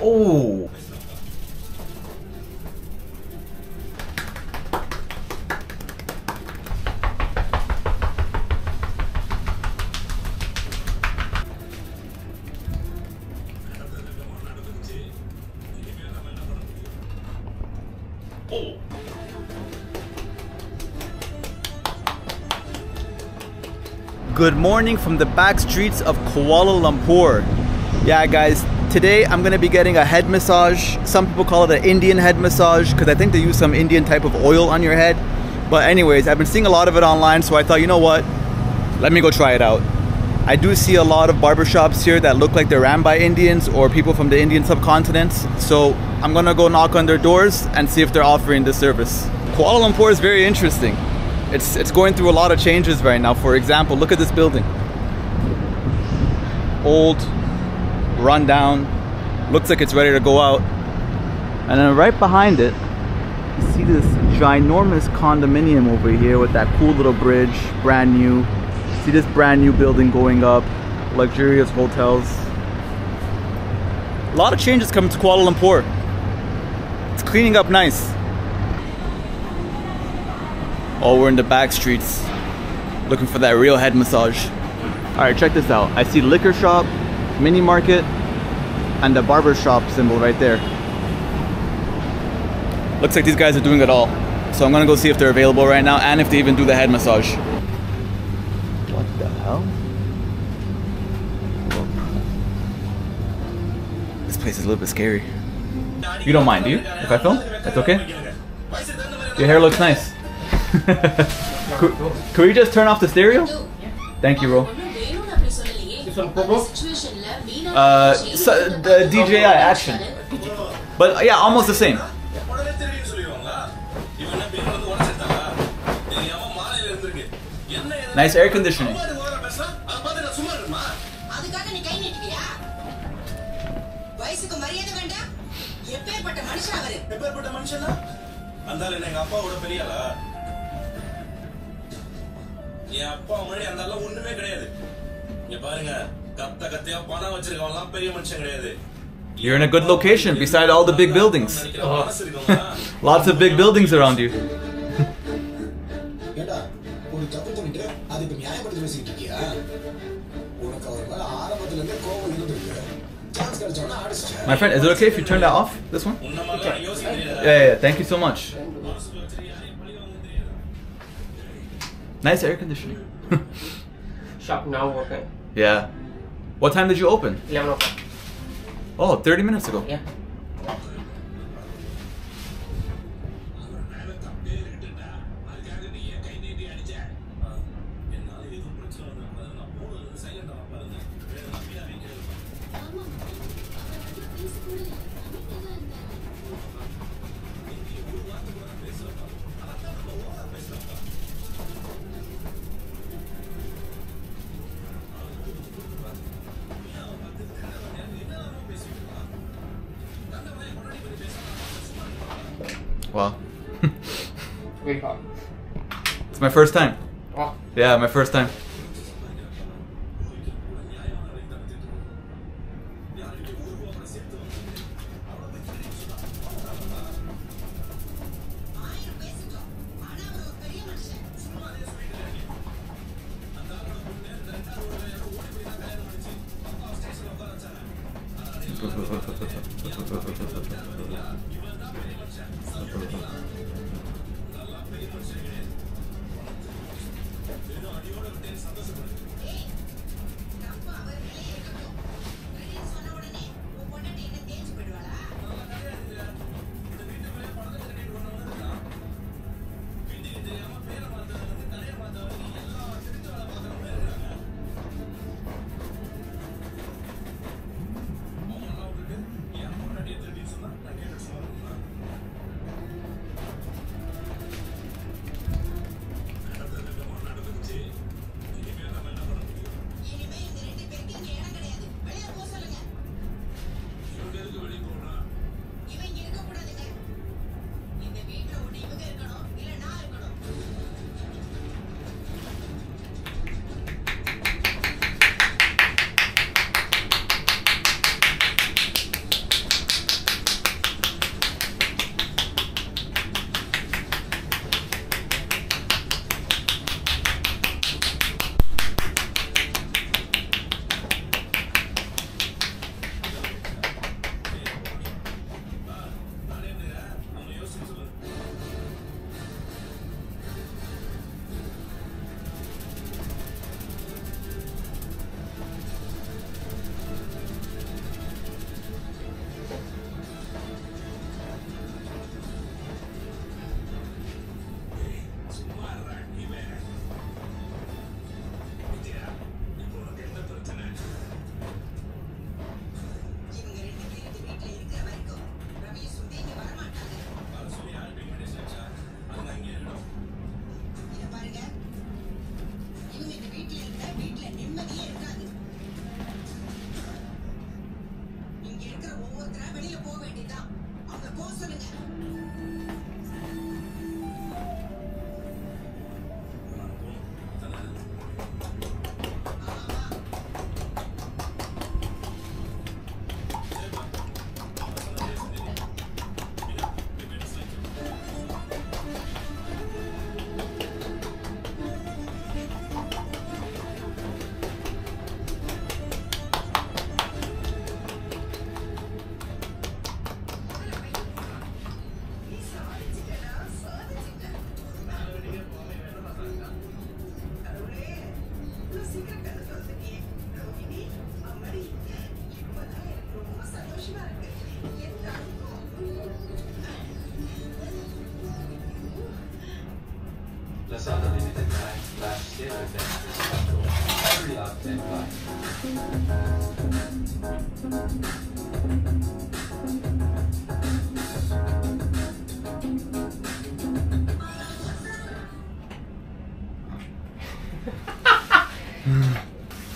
Oh! Good morning from the back streets of Kuala Lumpur. Yeah guys, today I'm gonna be getting a head massage. Some people call it an Indian head massage because I think they use some Indian type of oil on your head. But anyways, I've been seeing a lot of it online, so I thought, you know what? Let me go try it out. I do see a lot of barbershops here that look like they're ran by Indians or people from the Indian subcontinent. So I'm gonna go knock on their doors and see if they're offering this service. Kuala Lumpur is very interesting. It's going through a lot of changes right now. For example, look at this building. Old, run down, looks like it's ready to go out. And then right behind it, you see this ginormous condominium over here with that cool little bridge, brand new. See this brand new building going up, luxurious hotels. A lot of changes coming to Kuala Lumpur. It's cleaning up nice. Oh, we're in the back streets, looking for that real head massage. All right, check this out. I see liquor shop, mini market, and the barber shop symbol right there. Looks like these guys are doing it all. So I'm gonna go see if they're available right now and if they even do the head massage. What the hell? Whoa. This place is a little bit scary. You don't mind, do you? If I film, that's okay? Your hair looks nice. Could we just turn off the stereo? Thank you, Ro. The DJI action. But yeah, almost the same. Nice air conditioning. You're in a good location beside all the big buildings. Oh. Lots of big buildings around you. My friend, is it okay if you turn that off? This one? Okay. Yeah, thank you so much. Nice air conditioning. Shop now open. Yeah. What time did you open? 11 o'clock. Oh, 30 minutes ago. Yeah. Wow. Very hot. It's my first time. Wow. Yeah, my first time.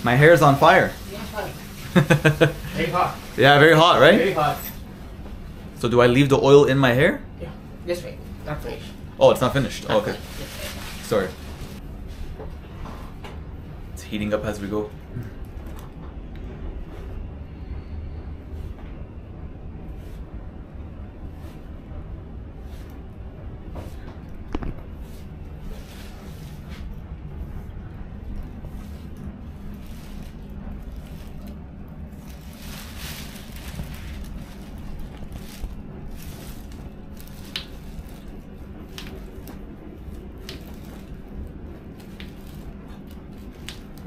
My hair is on fire. Very hot. Yeah, very hot, right? Very hot. So do I leave the oil in my hair? Yeah, this way. Not finished. Oh, it's not finished. Oh, okay. Sorry. It's heating up as we go.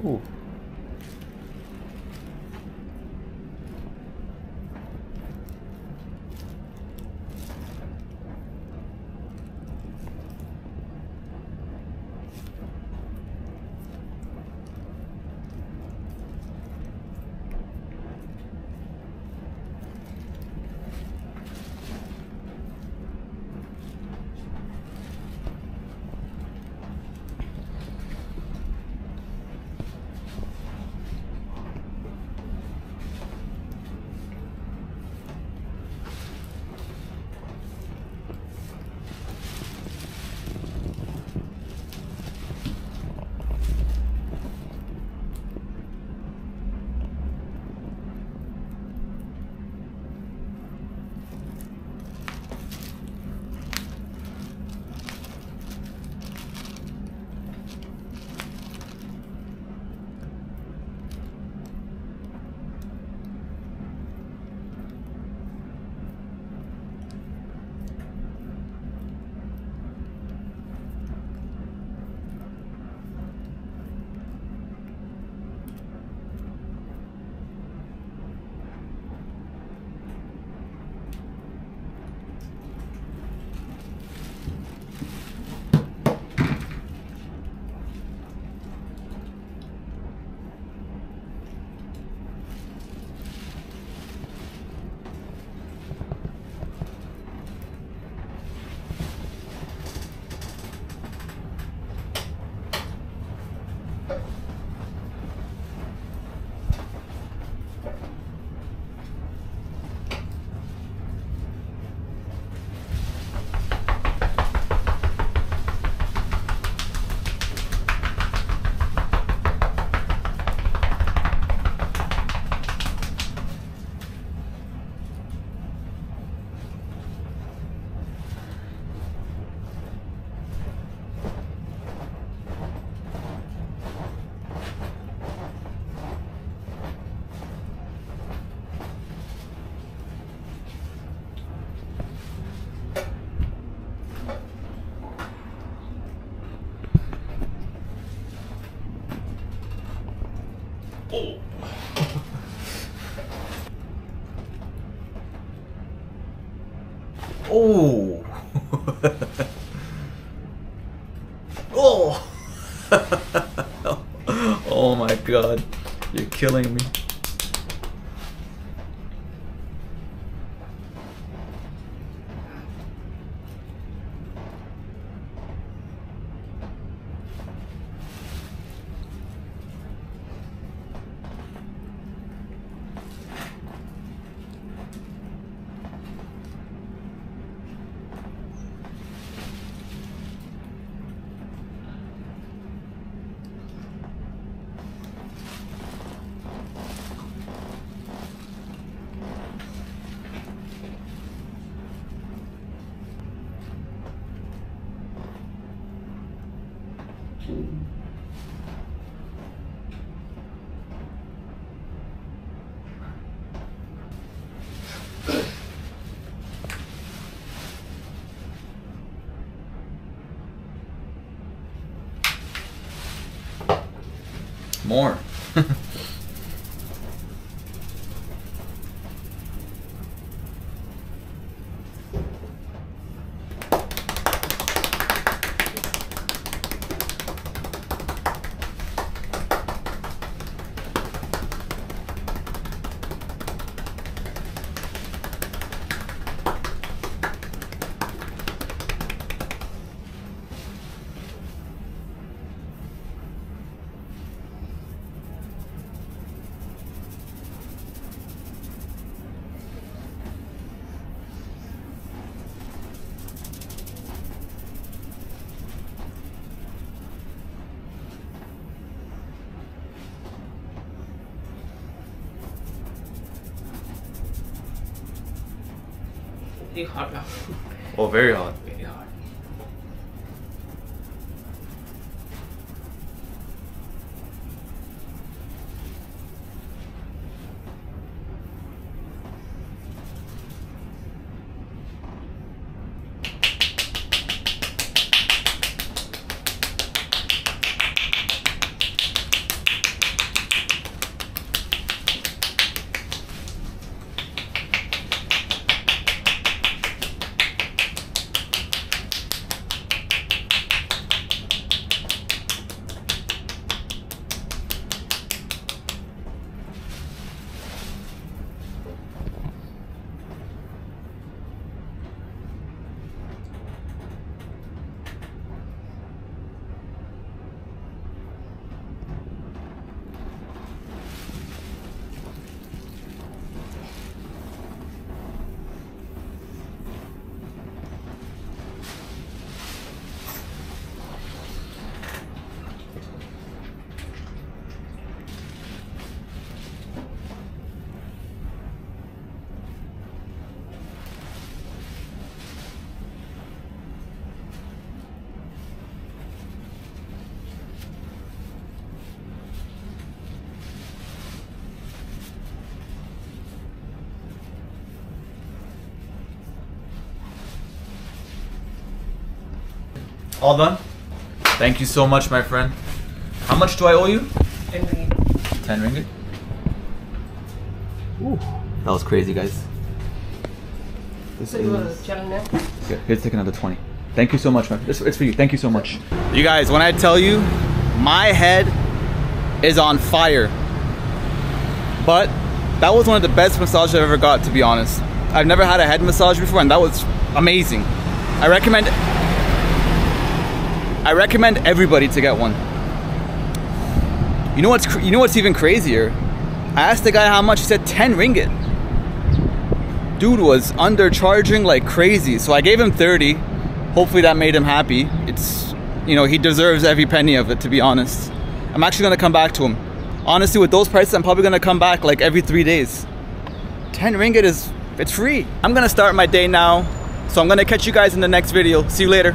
Ooh. Oh! Oh! Oh my God, you're killing me. More. pretty hot now. Oh, very hot. Very hot. All done? Thank you so much, my friend. How much do I owe you? 10 ringgit. 10 ringgit? Ooh, that was crazy, guys. This so you want to challenge now? Okay, let's take another 20. Thank you so much, man. It's for you. Thank you so much. You guys, when I tell you, my head is on fire. But that was one of the best massages I've ever got, to be honest. I've never had a head massage before, and that was amazing. I recommend everybody to get one. You know what's even crazier? I asked the guy how much, he said 10 ringgit. Dude was undercharging like crazy. So I gave him 30. Hopefully that made him happy. It's, you know, he deserves every penny of it, to be honest. I'm actually gonna come back to him. Honestly, with those prices, I'm probably gonna come back like every 3 days. 10 ringgit is, it's free. I'm gonna start my day now. So I'm gonna catch you guys in the next video. See you later.